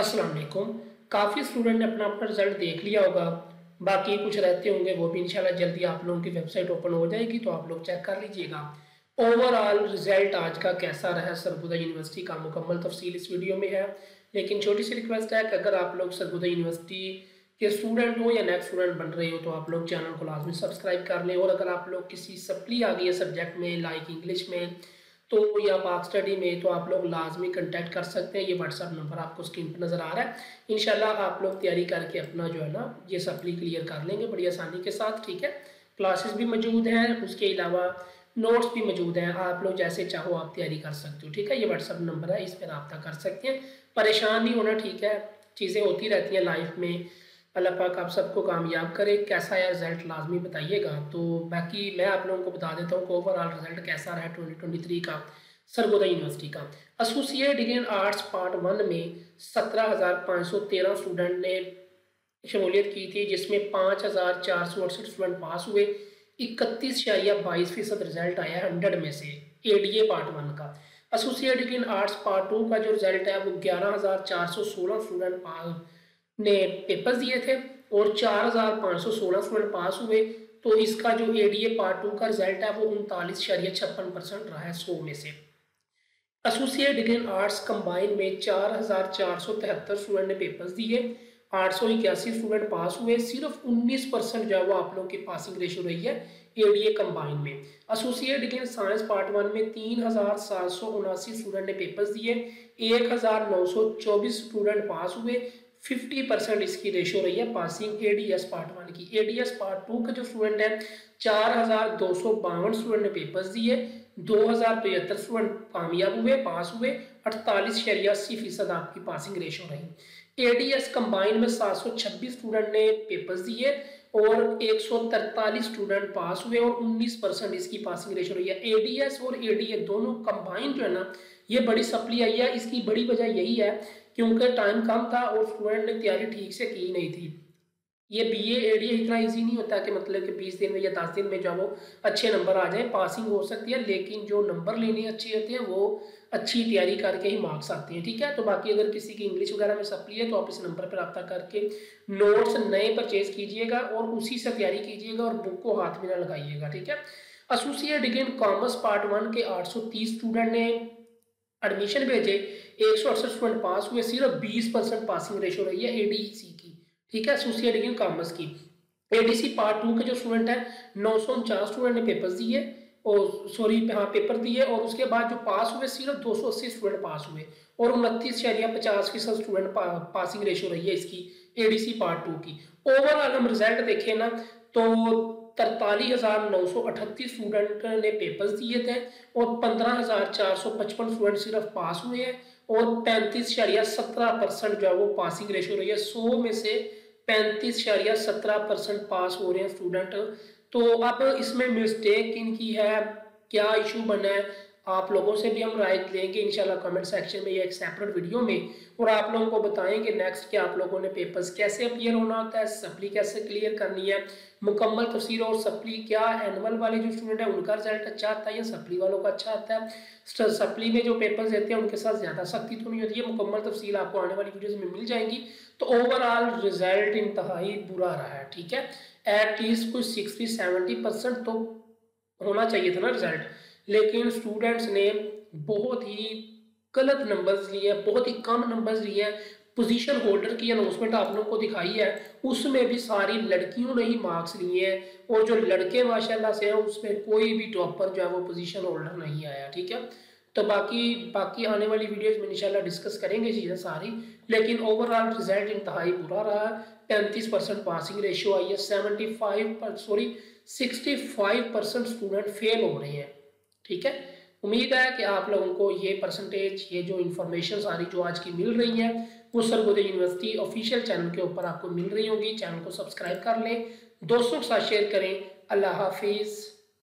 अस्सलाम वालेकुम। काफ़ी स्टूडेंट ने अपना अपना रिजल्ट देख लिया होगा, बाकी कुछ रहते होंगे, वो भी इंशाल्लाह जल्दी आप लोगों की वेबसाइट ओपन हो जाएगी तो आप लोग चेक कर लीजिएगा। ओवरऑल रिजल्ट आज का कैसा रहा सरगुदा यूनिवर्सिटी का, मुकम्मल तफसील इस वीडियो में है। लेकिन छोटी सी रिक्वेस्ट है कि अगर आप लोग सरगुदा यूनिवर्सिटी के स्टूडेंट हो या नेक्स्ट स्टूडेंट बन रहे हो तो आप लोग चैनल को लाजमी सब्सक्राइब कर लें। और अगर आप लोग किसी सप्ली आ गई है सब्जेक्ट में, लाइक इंग्लिश में तो या पाक स्टडी में, तो आप लोग लाजमी कंटेक्ट कर सकते हैं। ये व्हाट्सअप नंबर आपको स्क्रीन पर नज़र आ रहा है। इंशाल्लाह आप लोग तैयारी करके अपना जो है ना ये सप्ली क्लियर कर लेंगे बड़ी आसानी के साथ, ठीक है। क्लासेस भी मौजूद हैं, उसके अलावा नोट्स भी मौजूद हैं, आप लोग जैसे चाहो आप तैयारी कर सकते हो, ठीक है। ये व्हाट्सअप नंबर है, इस पर रब्ता कर सकते हैं। परेशान नहीं होना, ठीक है, चीज़ें होती रहती हैं लाइफ में। अल्लाह पाक आप सबको कामयाब करे। कैसा है रिज़ल्ट लाजमी बताइएगा। तो बाकी मैं आप लोगों को बता देता हूँ कि ओवरऑल रिज़ल्ट कैसा रहा 2023 का सरगोदा यूनिवर्सिटी का। Associate degree in arts part one में 17,513 स्टूडेंट ने शमूलियत की थी, जिसमें 5,468 स्टूडेंट पास हुए। 31.22% रिज़ल्ट आया 100 में से ADA पार्ट वन का। Associate degree in arts part two का जो रिज़ल्ट है वो 11,416 स्टूडेंट ने पेपर्स दिए थे और 4,516 स्टूडेंट पास हुए। तो इसका जो ADA पार्ट टू का रिजल्ट है वो 39.56% रहा है 100 में से। Associate degree in arts combine में 4,473 स्टूडेंट ने पेपर्स दिए, 881 स्टूडेंट पास हुए। सिर्फ 19% जो है वो आप लोग की पासिंग रेशो रही है ADA कंबाइन में। Associate degree in science part one में 3,779 स्टूडेंट ने पेपर्स दिए, 1,924 स्टूडेंट पास हुए। 50% इसकी रेशो रही है पासिंग ADS पार्ट वन की। ADS पार्ट टू का जो स्टूडेंट है 4,252 स्टूडेंट ने पेपर्स दिए, 2,075 स्टूडेंट कामयाब हुए, पास हुए। 48.88% आपकी पासिंग रेशो रही। ADS कंबाइन में 726 स्टूडेंट ने पेपर्स दिए और 143 स्टूडेंट पास हुए और 19% इसकी पासिंग रेशो रही है। ADS और ADA दोनों कंबाइन जो है ना ये बड़ी सप्ली आई है। इसकी बड़ी वजह यही है क्योंकि टाइम कम था और स्टूडेंट ने तैयारी ठीक से की नहीं थी। ये BA ADA इतना इजी नहीं होता कि मतलब कि 20 दिन में या 10 दिन में जो वो अच्छे नंबर आ जाए। पासिंग हो सकती है लेकिन जो नंबर लेने अच्छे होते हैं वो अच्छी तैयारी करके ही मार्क्स आते हैं, ठीक है। तो बाकी अगर किसी की इंग्लिश वगैरह में सप्ली है तो आप इस नंबर पर रब्ता करके नोट्स नए परचेज़ कीजिएगा और उसी से तैयारी कीजिएगा और बुक को हाथ में ना लगाइएगा, ठीक है। Associate degree in commerce part one के 830 स्टूडेंट ने एडमिशन भेजे, 168 स्टूडेंट पास हुए। सिर्फ 20% पासिंग रेशो रही है ADC की, ठीक है, एसोसिएट डिग्री इन कॉमर्स की। ADC पार्ट टू के जो स्टूडेंट है 949 स्टूडेंट ने पेपर्स दिए और पेपर दिए और उसके बाद जो पास हुए सिर्फ 280 स्टूडेंट पास हुए और 29.50% स्टूडेंट पासिंग रेशो रही है इसकी ADC पार्ट टू की। ओवरऑल हम रिजल्ट देखें ना तो 43,938 स्टूडेंट ने पेपर्स दिए थे और 15,455 स्टूडेंट सिर्फ पास हुए हैं और 35.17% जो है वो पासिंग रेशो रही है। 100 में से 35.17% पास हो रहे हैं स्टूडेंट। तो अब इसमें मिस्टेक इनकी है, क्या इशू बना है, आप लोगों से भी हम राय लेंगे इंशाल्लाह कमेंट सेक्शन में या एक सेपरेट वीडियो में, और आप लोगों को बताएंगे नेक्स्ट कि आप लोगों ने पेपर्स कैसे अपीयर होना होता है, सप्ली कैसे क्लियर करनी है, मुकम्मल तफसीर और सप्ली। क्या एनुअल वाले जो स्टूडेंट है उनका रिजल्ट अच्छा आता है या सप्ली वालों का अच्छा आता है? सप्ली में जो पेपर्स देते हैं उनके साथ ज़्यादा सख्ती तो नहीं होती है। मुकम्मल तफसील आपको आने वाली वीडियोज़ में मिल जाएंगी। तो ओवरऑल रिजल्ट इंतहाई बुरा रहा है, ठीक है। एटलीस्ट कुछ 60-70% तो होना चाहिए था ना रिजल्ट, लेकिन स्टूडेंट्स ने बहुत ही गलत नंबर्स लिए हैं, बहुत ही कम नंबर्स लिए हैं। पोजीशन होल्डर की अनाउंसमेंट आप लोगों को दिखाई है, उसमें भी सारी लड़कियों ने ही मार्क्स लिए हैं और जो लड़के माशाल्लाह से हैं उसमें कोई भी टॉपर जो है वो पोजीशन होल्डर नहीं आया, ठीक है। तो बाकी आने वाली वीडियोज़ में इंशाल्लाह डिस्कस करेंगे चीज़ें सारी। लेकिन ओवरऑल रिजल्ट इंतहाई बुरा रहा। 35% पासिंग रेशो आई है, 65% स्टूडेंट फेल हो रहे हैं, ठीक है। उम्मीद है कि आप लोगों को ये परसेंटेज, ये जो इन्फॉर्मेशन सारी जो आज की मिल रही है वो सरगोदा यूनिवर्सिटी ऑफिशियल चैनल के ऊपर आपको मिल रही होगी। चैनल को सब्सक्राइब कर लें, दोस्तों के साथ शेयर करें। अल्लाह हाफिज़।